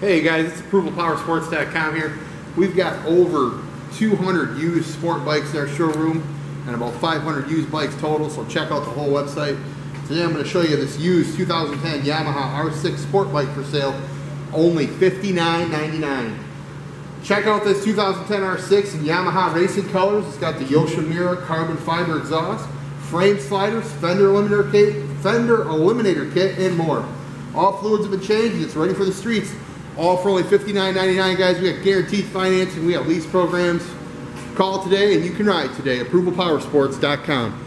Hey guys, it's approvalpowersports.com here. We've got over 200 used sport bikes in our showroom and about 500 used bikes total, so check out the whole website. Today I'm going to show you this used 2010 Yamaha R6 sport bike for sale, only $59.99. Check out this 2010 R6 in Yamaha racing colors. It's got the Yoshimura carbon fiber exhaust, frame sliders, fender eliminator kit, and more. All fluids have been changed. It's ready for the streets. All for only $59.99, guys. We got guaranteed financing. We have lease programs. Call today and you can ride today. approvalpowersports.com.